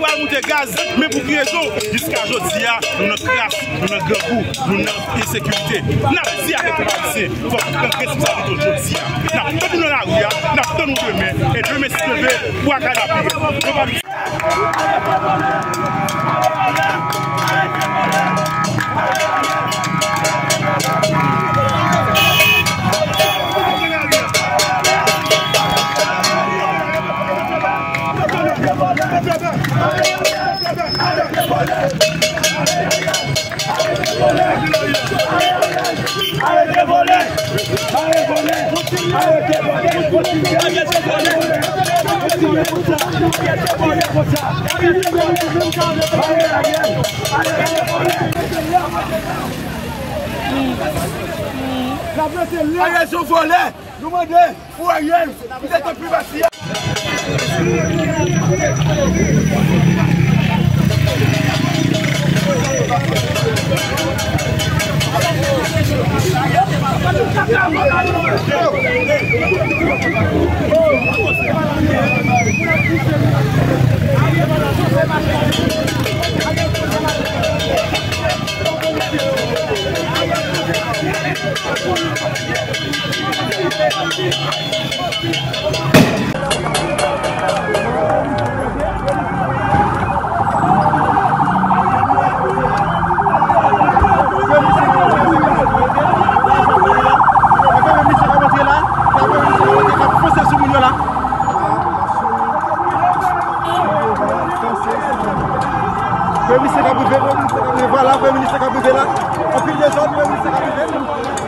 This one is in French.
allons monter gaz, mais pour qui raison? Jusqu'à Josiah, nous notre classe, nous notre grand coup, nous notre insécurité. N'a dit avec les policiers, faut prendre responsabilité de Josiah. N'a pas de nous la rue, n'a pas de nous demain, et demain se lever pour accaparer. Ariel sont volés, nous demandons pour Ariel, vous êtes en privation. Premier ministre qui a bougé là, on file des autres, premier ministre qui a bougé.